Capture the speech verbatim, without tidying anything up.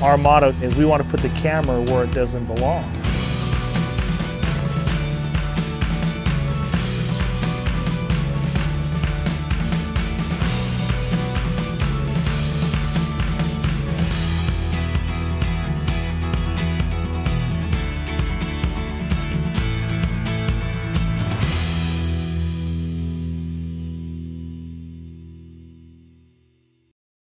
Our motto is we want to put the camera where it doesn't belong.